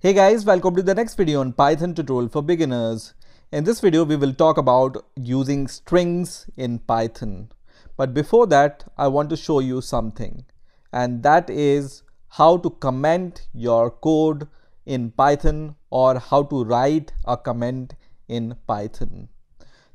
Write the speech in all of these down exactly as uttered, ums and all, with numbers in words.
Hey guys, welcome to the next video on Python tutorial for beginners. In this video, we will talk about using strings in Python. But before that, I want to show you something, and that is how to comment your code in Python or how to write a comment in Python.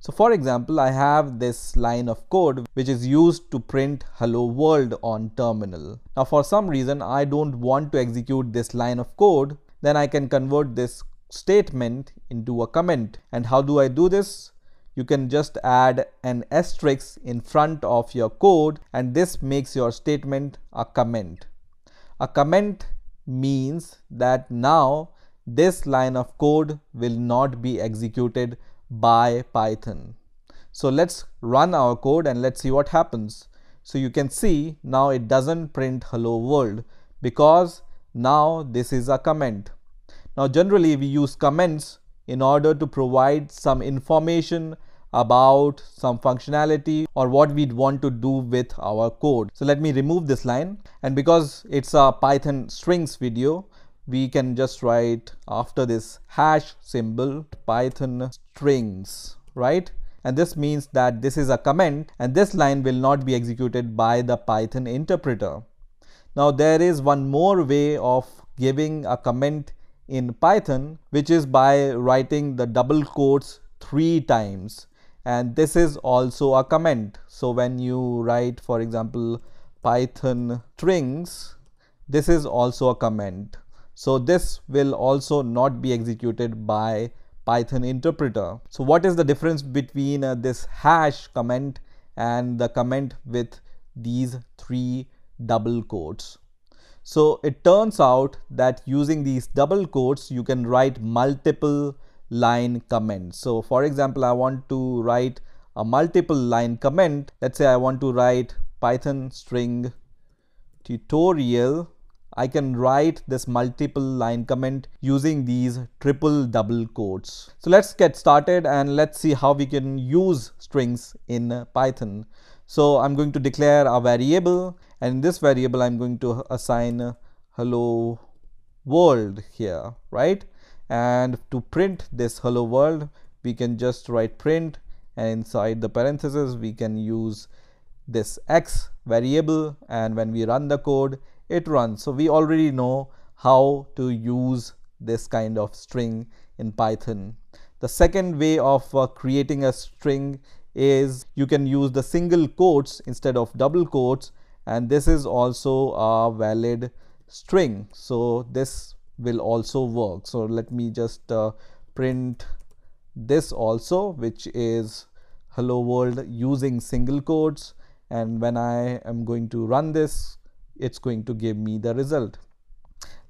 So for example, I have this line of code which is used to print hello world on terminal. Now for some reason, I don't want to execute this line of code. Then I can convert this statement into a comment. And how do I do this? You can just add an asterisk in front of your code, and this makes your statement a comment. A comment means that now this line of code will not be executed by Python. So let's run our code and let's see what happens. So you can see now it doesn't print hello world because now this is a comment. Now generally we use comments in order to provide some information about some functionality or what we'd want to do with our code. So let me remove this line, and because it's a Python strings video, we can just write after this hash symbol Python strings, right? And this means that this is a comment and this line will not be executed by the Python interpreter. Now there is one more way of giving a comment in Python, which is by writing the double quotes three times, and this is also a comment. So when you write, for example, Python strings, this is also a comment. So this will also not be executed by Python interpreter. So what is the difference between uh, this hash comment and the comment with these three double quotes? So it turns out that using these double quotes, you can write multiple line comments. So for example, I want to write a multiple line comment. Let's say I want to write Python string tutorial. I can write this multiple line comment using these triple double quotes. So let's get started and let's see how we can use strings in Python. So I'm going to declare a variable, and in this variable I'm going to assign hello world here, right? And to print this hello world, we can just write print, and inside the parentheses we can use this x variable, and when we run the code, it runs. So we already know how to use this kind of string in Python. The second way of uh, creating a string is you can use the single quotes instead of double quotes, and this is also a valid string. So this will also work. So let me just uh, print this also, which is hello world using single quotes, and when I am going to run this, it's going to give me the result.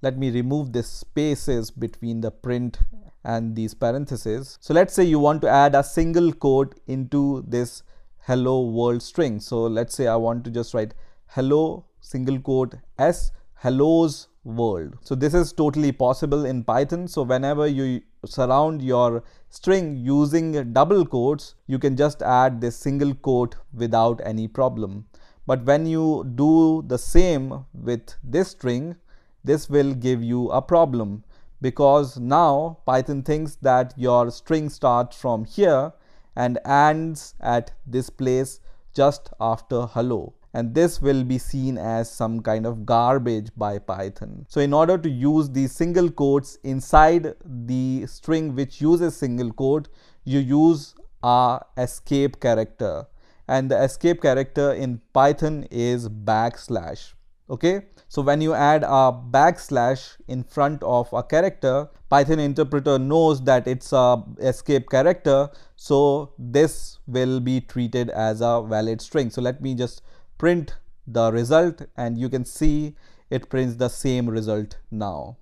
Let me remove the spaces between the print and these parentheses. So let's say you want to add a single quote into this hello world string. So let's say I want to just write hello single quote s hellos world. So this is totally possible in Python. So whenever you surround your string using double quotes, you can just add this single quote without any problem. But when you do the same with this string, this will give you a problem, because now Python thinks that your string starts from here and ends at this place just after hello. And this will be seen as some kind of garbage by Python. So in order to use these single quotes inside the string which uses single quote, you use a escape character. And the escape character in Python is backslash. Okay, so when you add a backslash in front of a character, Python interpreter knows that it's a escape character, so this will be treated as a valid string. So let me just print the result, and you can see it prints the same result now.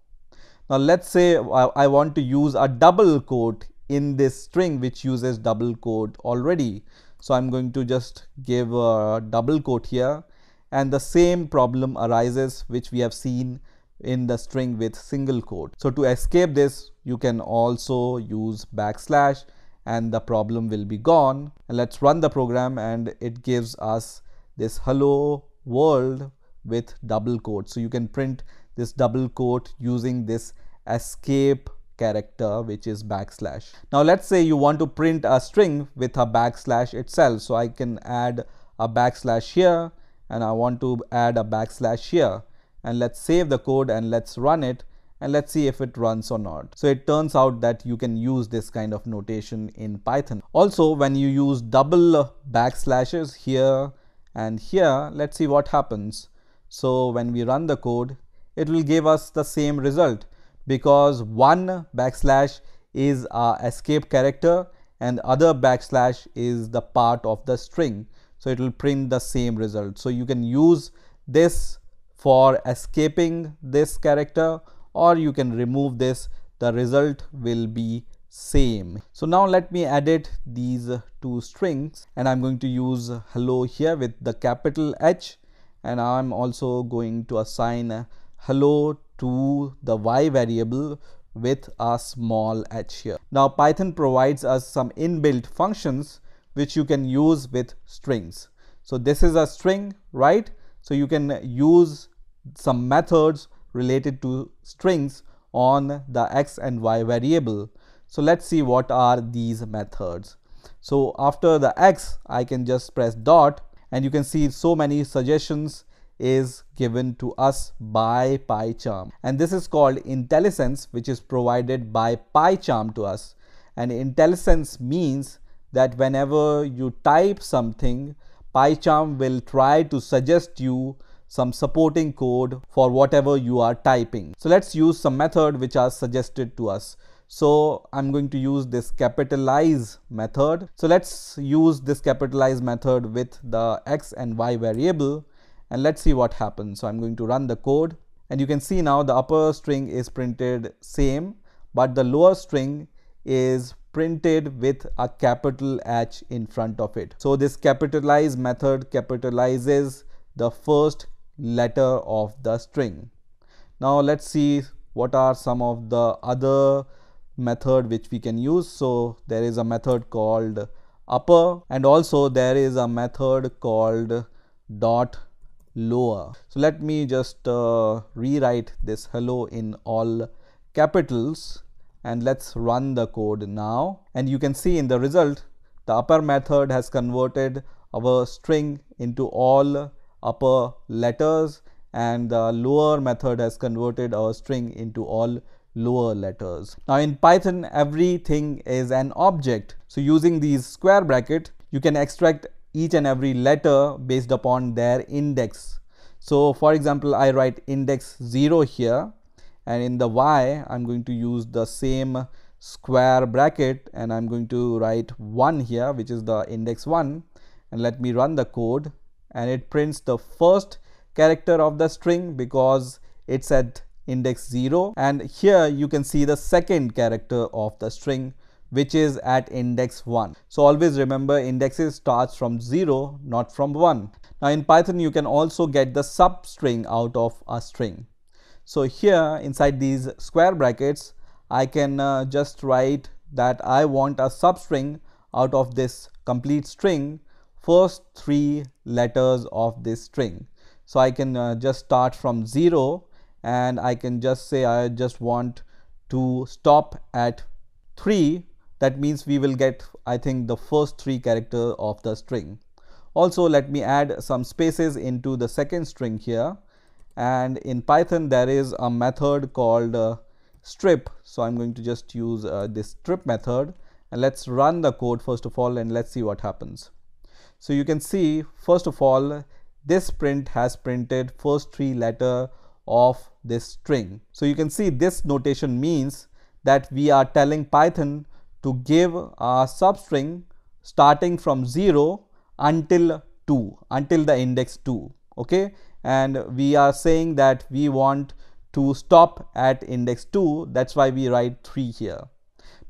Now let's say I want to use a double quote in this string which uses double quote already. So I'm going to just give a double quote here, and the same problem arises which we have seen in the string with single quote. So to escape this, you can also use backslash and the problem will be gone. And let's run the program, and it gives us this hello world with double quote. So you can print this double quote using this escape character, which is backslash. Now let's say you want to print a string with a backslash itself. So I can add a backslash here, and I want to add a backslash here, and let's save the code and let's run it, and let's see if it runs or not. So it turns out that you can use this kind of notation in Python. Also, when you use double backslashes here and here, let's see what happens. So when we run the code, it will give us the same result, because one backslash is our escape character and other backslash is the part of the string. So it will print the same result. So you can use this for escaping this character, or you can remove this, the result will be same. So now let me edit these two strings, and I'm going to use hello here with the capital H, and I'm also going to assign hello to the y variable with a small h here. Now Python provides us some inbuilt functions which you can use with strings. So this is a string, right? So you can use some methods related to strings on the x and y variable. So let's see what are these methods. So after the x, I can just press dot, and you can see so many suggestions is given to us by PyCharm, and this is called IntelliSense, which is provided by PyCharm to us. And IntelliSense means that whenever you type something, PyCharm will try to suggest you some supporting code for whatever you are typing. So let's use some method which are suggested to us. So I'm going to use this capitalize method. So let's use this capitalize method with the x and y variable, and let's see what happens. So I'm going to run the code, and you can see now the upper string is printed same, but the lower string is printed with a capital H in front of it. So this capitalize method capitalizes the first letter of the string. Now let's see what are some of the other method which we can use. So there is a method called upper, and also there is a method called dot lower. So let me just uh, rewrite this hello in all capitals, and let's run the code now. And you can see in the result, the upper method has converted our string into all upper letters, and the lower method has converted our string into all lower letters. Now in Python, everything is an object. So using these square bracket, you can extract each and every letter based upon their index. So for example, I write index zero here, and in the y, I'm going to use the same square bracket, and I'm going to write one here, which is the index one, and let me run the code, and it prints the first character of the string because it's at index zero, and here you can see the second character of the string, which is at index one. So always remember, indexes starts from zero, not from one. Now in Python, you can also get the substring out of a string. So here inside these square brackets, I can uh, just write that I want a substring out of this complete string, first three letters of this string. So I can uh, just start from zero, and I can just say I just want to stop at three. That means we will get, I think, the first three characters of the string. Also, let me add some spaces into the second string here. And in Python, there is a method called uh, strip. So I'm going to just use uh, this strip method. And let's run the code first of all, and let's see what happens. So you can see, first of all, this print has printed first three letters of this string. So you can see this notation means that we are telling Python to give a substring starting from zero until two, until the index two, okay? And we are saying that we want to stop at index two, that's why we write three here.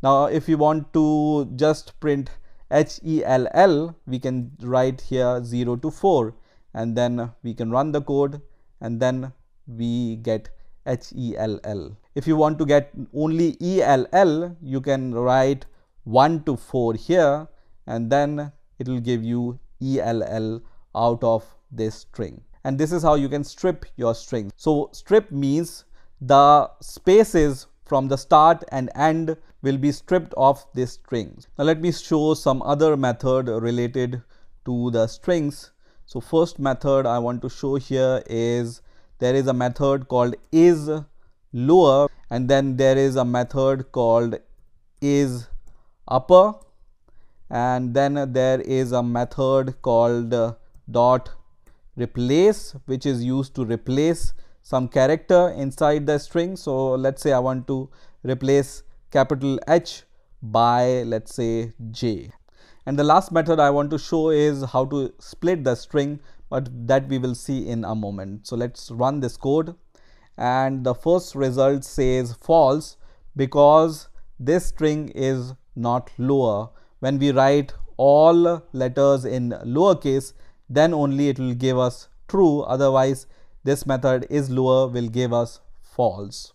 Now if you want to just print H E L L, we can write here zero to four, and then we can run the code, and then we get H E L L. If you want to get only E L L, you can write one to four here, and then it will give you E L L out of this string. And this is how you can strip your string. So strip means the spaces from the start and end will be stripped of this string. Now let me show some other method related to the strings. So first method I want to show here is there is a method called is lower, and then there is a method called is upper, and then there is a method called uh, dot replace, which is used to replace some character inside the string. So let's say I want to replace capital H by, let's say, J. And the last method I want to show is how to split the string, but that we will see in a moment. So let's run this code, and the first result says false because this string is not lower. When we write all letters in lowercase, then only it will give us true, otherwise this method is lower will give us false.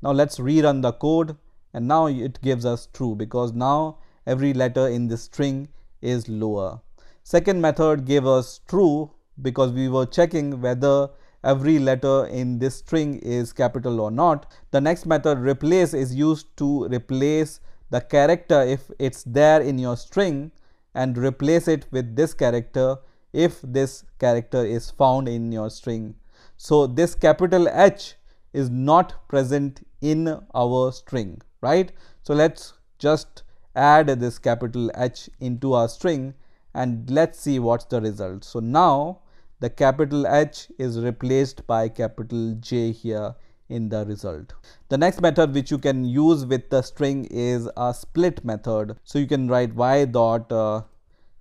Now let's rerun the code, and now it gives us true because now every letter in this string is lower. Second method gave us true because we were checking whether every letter in this string is capital or not. The next method, replace, is used to replace the character if it's there in your string and replace it with this character if this character is found in your string. So this capital H is not present in our string, right? So let's just add this capital H into our string and let's see what's the result. So now the capital H is replaced by capital J here in the result. The next method which you can use with the string is a split method. So you can write y dot uh,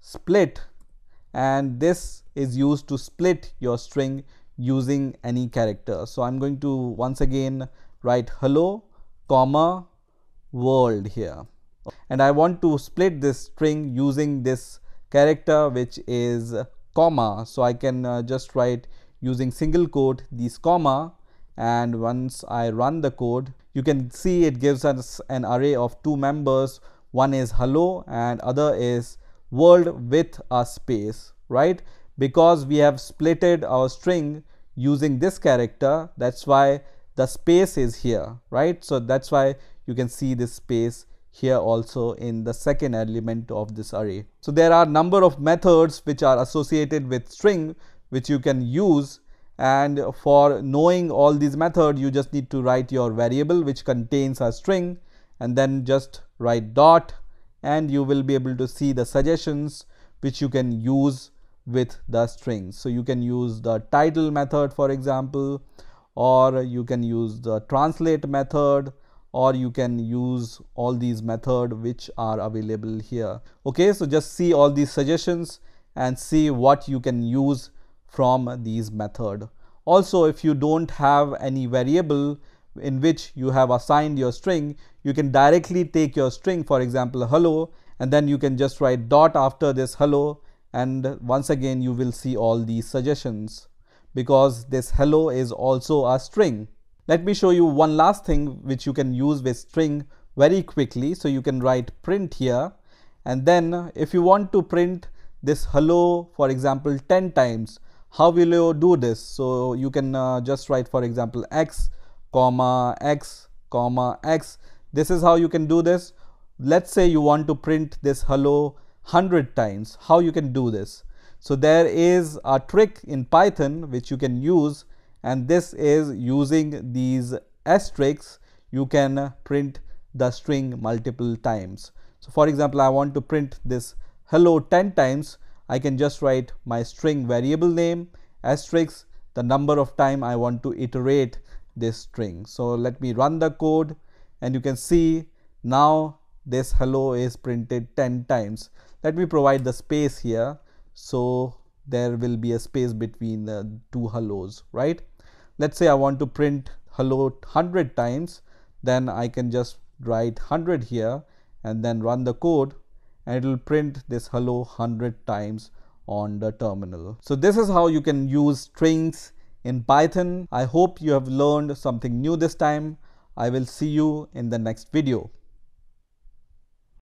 split, and this is used to split your string using any character. So I'm going to once again write hello comma world here, and I want to split this string using this character which is comma. So I can uh, just write using single quote these comma, and once I run the code, you can see it gives us an array of two members. One is hello and other is world with a space, right? Because we have splitted our string using this character, that's why the space is here, right? So that's why you can see this space here also in the second element of this array. So there are a number of methods which are associated with string which you can use, and for knowing all these methods you just need to write your variable which contains a string, and then just write dot, and you will be able to see the suggestions which you can use with the string. So you can use the title method, for example, or you can use the translate method, or you can use all these methods which are available here. Okay, so just see all these suggestions and see what you can use from these methods. Also, if you don't have any variable in which you have assigned your string, you can directly take your string, for example, hello, and then you can just write dot after this hello, and once again you will see all these suggestions because this hello is also a string. Let me show you one last thing which you can use with string very quickly. So you can write print here, and then if you want to print this hello, for example, ten times, how will you do this? So you can uh, just write, for example, x comma x comma x. This is how you can do this. Let's say you want to print this hello one hundred times, how you can do this? So there is a trick in Python which you can use, and this is using these asterisks you can print the string multiple times. So for example, I want to print this hello ten times. I can just write my string variable name asterisk the number of time I want to iterate this string. So let me run the code, and you can see now this hello is printed ten times. Let me provide the space here, so there will be a space between the two hellos, right? Let's say I want to print hello one hundred times, then I can just write one hundred here and then run the code, and it will print this hello one hundred times on the terminal. So this is how you can use strings in Python. I hope you have learned something new this time. I will see you in the next video.